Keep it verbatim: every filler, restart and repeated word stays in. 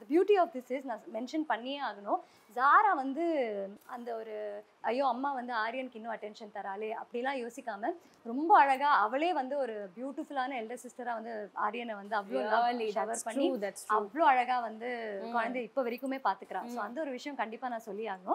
the beauty of this is, I mentioned Zara வந்து அந்த ஒரு ஐயோ அம்மா வந்து ஆரியனுக்கு இன்னும் attention தராளே அப்படிலாம் யோசிக்காம ரொம்ப அழகா அவளே வந்து ஒரு பியூட்டிஃபுல்லான elder sister-ஆ வந்து ஆரியனை வந்து அவ்ளோ லவ்லி ஷவர் பண்ணி அவ்ளோ அழகா வந்து குழந்தை இப்ப வரைக்குமே பாத்துக்கறா. சோ அந்த ஒரு விஷயம் கண்டிப்பா நான் சொல்லியாகணும்.